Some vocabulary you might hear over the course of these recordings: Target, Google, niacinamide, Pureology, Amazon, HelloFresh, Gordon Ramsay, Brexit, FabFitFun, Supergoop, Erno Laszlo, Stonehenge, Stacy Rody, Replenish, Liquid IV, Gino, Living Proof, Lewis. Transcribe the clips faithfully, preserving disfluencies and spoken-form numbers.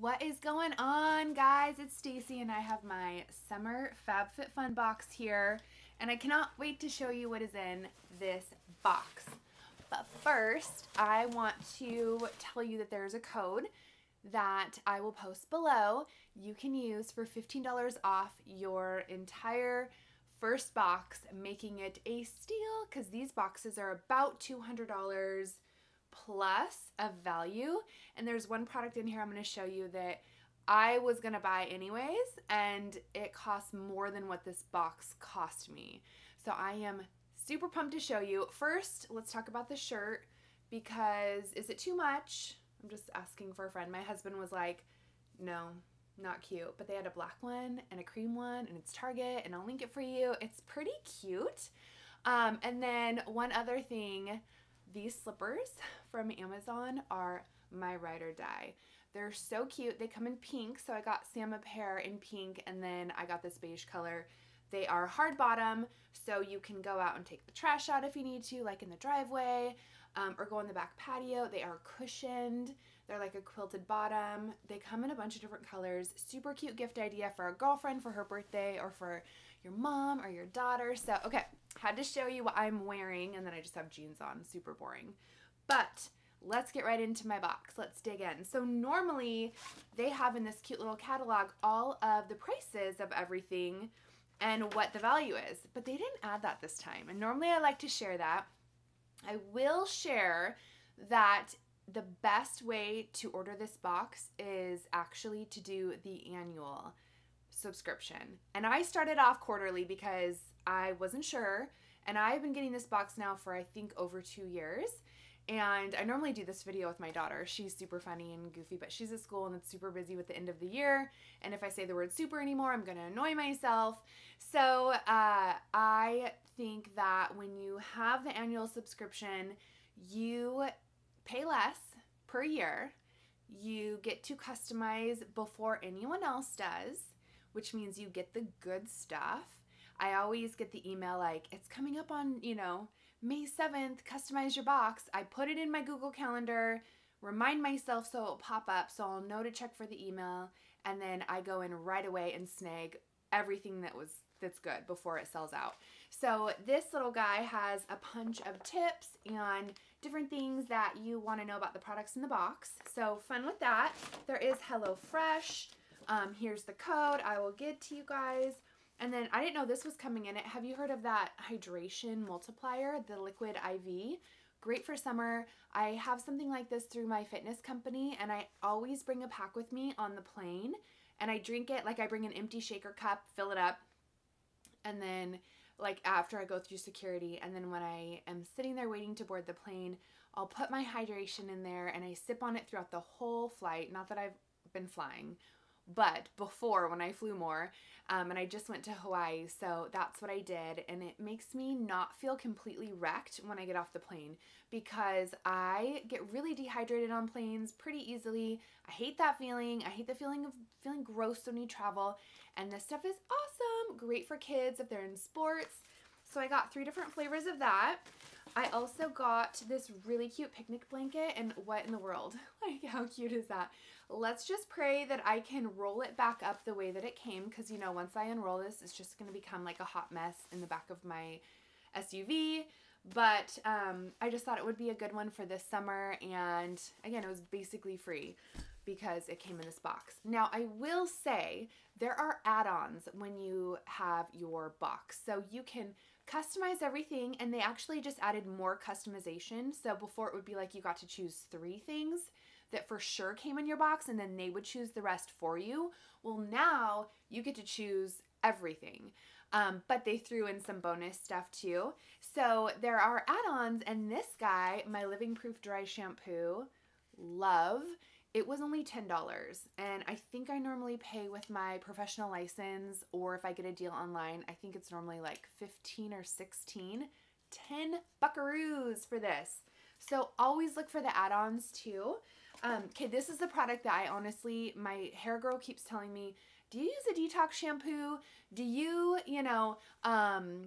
What is going on, guys? It's Stacy and I have my summer FabFitFun box here, and I cannot wait to show you what is in this box. But first, I want to tell you that there's a code that I will post below you can use for fifteen dollars off your entire first box, making it a steal because these boxes are about two hundred dollars plus a value. And there's one product in here I'm going to show you that I was going to buy anyways, and it costs more than what this box cost me. So I am super pumped to show you. First, let's talk about the shirt, because is it too much? I'm just asking for a friend. My husband was like, no, not cute. But they had a black one and a cream one, and it's Target, and I'll link it for you. It's pretty cute. Um, and then one other thing, these slippers from Amazon are my ride or die. They're so cute. They come in pink, so I got Sam a pair in pink, and then I got this beige color. They are hard bottom, so you can go out and take the trash out if you need to, like in the driveway, um, or go on the back patio. They are cushioned. They're like a quilted bottom. They come in a bunch of different colors. Super cute gift idea for a girlfriend for her birthday, or for your mom or your daughter. So, okay, had to show you what I'm wearing, and then I just have jeans on. Super boring. But let's get right into my box. Let's dig in. So normally they have in this cute little catalog all of the prices of everything and what the value is, but they didn't add that this time. And normally I like to share that. I will share that the best way to order this box is actually to do the annual subscription. And I started off quarterly because I wasn't sure, and I've been getting this box now for I think over two years. And I normally do this video with my daughter. She's super funny and goofy, but she's at school and it's super busy with the end of the year. And if I say the word super anymore, I'm gonna annoy myself. So uh, I think that when you have the annual subscription, you pay less per year. You get to customize before anyone else does, which means you get the good stuff. I always get the email like, it's coming up on, you know, May seventh, customize your box. I put it in my Google Calendar, remind myself so it'll pop up, so I'll know to check for the email, and then I go in right away and snag everything that was that's good before it sells out. So this little guy has a bunch of tips and different things that you want to know about the products in the box. So fun with that. There is HelloFresh. Um, here's the code I will get to you guys. And then I didn't know this was coming in it. Have you heard of that hydration multiplier, the Liquid I V? Great for summer. I have something like this through my fitness company, and I always bring a pack with me on the plane, and I drink it like I bring an empty shaker cup, fill it up, and then like after I go through security, and then when I am sitting there waiting to board the plane, I'll put my hydration in there and I sip on it throughout the whole flight. Not that I've been flying, but before, when I flew more, um, and I just went to Hawaii, so that's what I did, and it makes me not feel completely wrecked when I get off the plane, because I get really dehydrated on planes pretty easily. I hate that feeling. I hate the feeling of feeling gross when you travel, and this stuff is awesome. Great for kids if they're in sports. So I got three different flavors of that. I also got this really cute picnic blanket, and what in the world? Like, how cute is that? Let's just pray that I can roll it back up the way that it came, because, you know, once I unroll this, it's just going to become like a hot mess in the back of my S U V. But um, I just thought it would be a good one for this summer, and again, it was basically free because it came in this box. Now, I will say there are add-ons when you have your box. So you can customize everything, and they actually just added more customization. So before it would be like you got to choose three things that for sure came in your box, and then they would choose the rest for you. Well, now you get to choose everything. Um, but they threw in some bonus stuff too. So there are add-ons, and this guy, my Living Proof Dry Shampoo, love, it was only ten dollars, and I think I normally pay with my professional license, or if I get a deal online, I think it's normally like fifteen or sixteen. ten buckaroos for this. So always look for the add-ons too. Um, okay, this is the product that I honestly, my hair girl keeps telling me, do you use a detox shampoo? Do you, you know, um,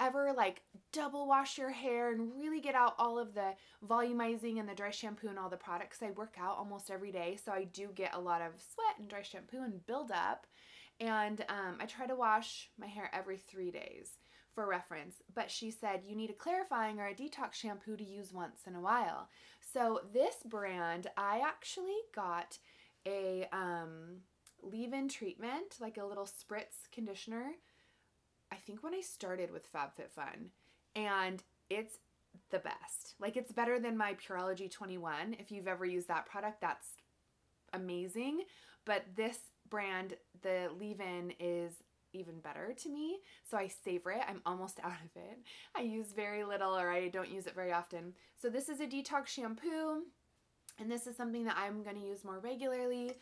ever like double wash your hair and really get out all of the volumizing and the dry shampoo and all the products. I work out almost every day, so I do get a lot of sweat and dry shampoo and buildup. And um, I try to wash my hair every three days for reference. But she said you need a clarifying or a detox shampoo to use once in a while. So this brand, I actually got a um, leave-in treatment, like a little spritz conditioner, I think when I started with FabFitFun, and it's the best. Like, it's better than my Pureology twenty-one. If you've ever used that product, that's amazing. But this brand, the leave-in, is even better to me, so I savor it. I'm almost out of it. I use very little, or I don't use it very often. So this is a detox shampoo, and this is something that I'm going to use more regularly.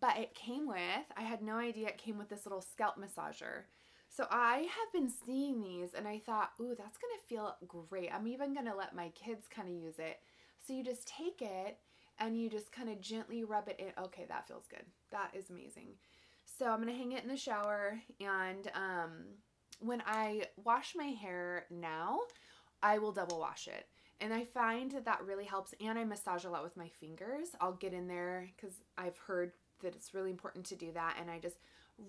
But it came with, I had no idea it came with this little scalp massager. So I have been seeing these and I thought, ooh, that's going to feel great. I'm even going to let my kids kind of use it. So you just take it and you just kind of gently rub it in. Okay, that feels good. That is amazing. So I'm going to hang it in the shower. And um, when I wash my hair now, I will double wash it. And I find that that really helps. And I massage a lot with my fingers. I'll get in there because I've heard that it's really important to do that, and I just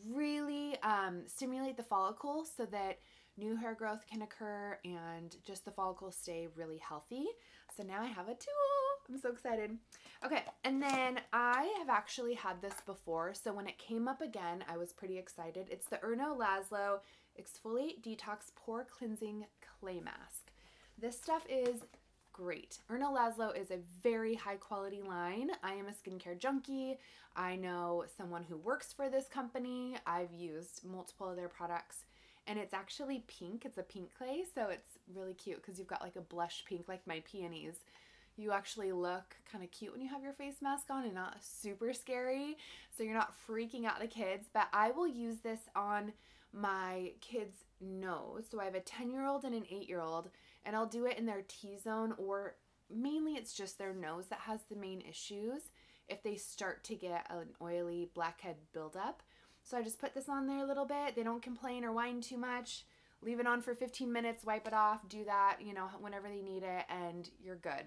really um, stimulate the follicle so that new hair growth can occur and just the follicles stay really healthy. So now I have a tool. I'm so excited. Okay, and then I have actually had this before, so when it came up again, I was pretty excited. It's the Erno Laszlo Exfoliate Detox Pore Cleansing Clay Mask. This stuff is great. Erno Laszlo is a very high quality line. I am a skincare junkie. I know someone who works for this company. I've used multiple of their products, and it's actually pink. It's a pink clay, so it's really cute because you've got like a blush pink, like my peonies. You actually look kind of cute when you have your face mask on and not super scary, so you're not freaking out the kids. But I will use this on my kids' nose. So I have a ten year old and an eight year old, and I'll do it in their T-zone, or mainly it's just their nose that has the main issues if they start to get an oily blackhead buildup. So I just put this on there a little bit. They don't complain or whine too much. Leave it on for fifteen minutes, wipe it off, do that, you know, whenever they need it, and you're good.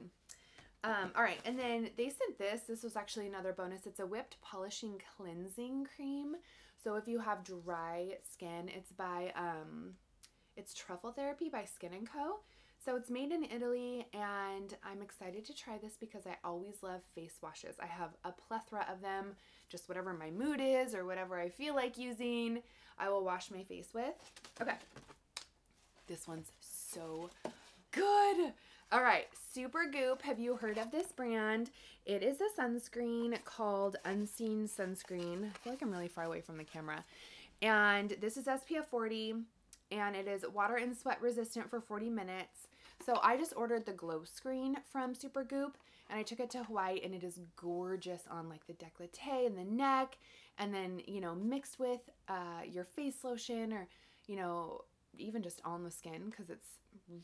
Um, all right, and then they sent this. This was actually another bonus. It's a whipped polishing cleansing cream. So if you have dry skin, it's by, um, it's Truffle Therapy by Skin and Co. So it's made in Italy, and I'm excited to try this because I always love face washes. I have a plethora of them, just whatever my mood is or whatever I feel like using, I will wash my face with. Okay, this one's so good. All right, Supergoop. Have you heard of this brand? It is a sunscreen called Unseen Sunscreen. I feel like I'm really far away from the camera. And this is S P F forty, and it is water and sweat resistant for forty minutes. So I just ordered the glow screen from Supergoop, and I took it to Hawaii, and it is gorgeous on like the décolleté and the neck, and then, you know, mixed with uh, your face lotion, or, you know, even just on the skin, because it's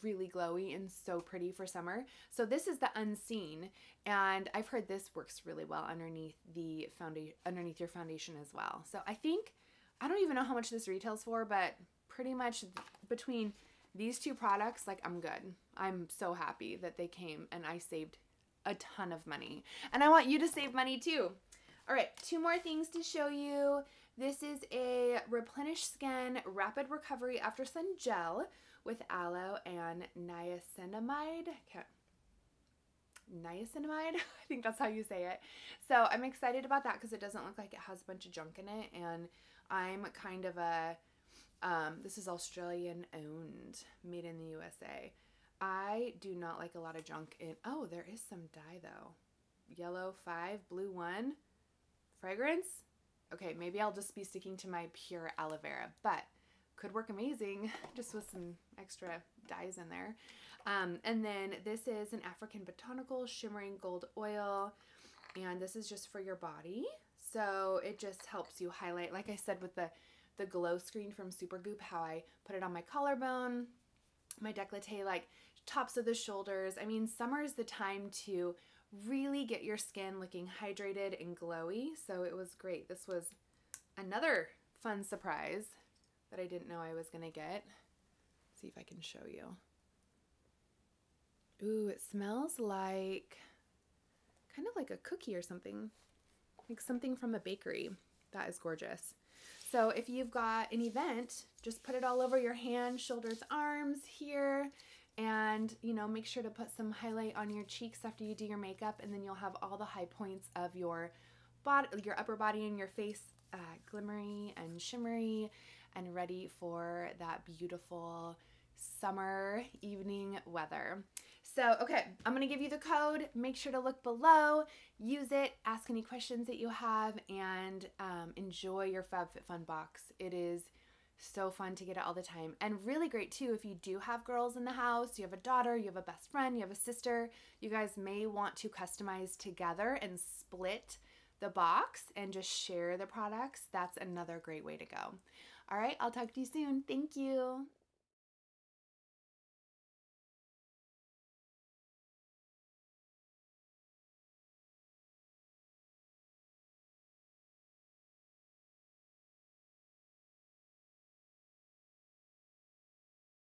really glowy and so pretty for summer. So this is the Unseen, and I've heard this works really well underneath the foundation, underneath your foundation as well. So I think, I don't even know how much this retails for, but pretty much between these two products, like, I'm good. I'm so happy that they came, and I saved a ton of money, and I want you to save money too. All right, two more things to show you. This is a Replenish Skin Rapid Recovery After Sun Gel with aloe and niacinamide. I can't. Niacinamide, I think that's how you say it. So I'm excited about that because it doesn't look like it has a bunch of junk in it, and I'm kind of a, um, this is Australian owned, made in the U S A. I do not like a lot of junk in, oh, there is some dye though. Yellow five, blue one. Fragrance? Okay, maybe I'll just be sticking to my pure aloe vera, but could work amazing just with some extra dyes in there. Um, and then this is an African botanical shimmering gold oil, and this is just for your body. So it just helps you highlight, like I said with the, the glow screen from Supergoop, how I put it on my collarbone, my décolleté, like tops of the shoulders. I mean, summer's the time to really get your skin looking hydrated and glowy, so it was great. This was another fun surprise that I didn't know I was gonna get. Let's see if I can show you. Ooh, it smells like kind of like a cookie or something, like something from a bakery. That is gorgeous. So if you've got an event, just put it all over your hands, shoulders, arms, here, and, you know, make sure to put some highlight on your cheeks after you do your makeup, and then you'll have all the high points of your body, your upper body and your face uh, glimmery and shimmery and ready for that beautiful summer evening weather. So, okay, I'm going to give you the code. Make sure to look below, use it, ask any questions that you have, and um, enjoy your FabFitFun box. It is so fun to get it all the time. And really great too if you do have girls in the house, you have a daughter, you have a best friend, you have a sister, you guys may want to customize together and split the box and just share the products. That's another great way to go. All right, I'll talk to you soon. Thank you.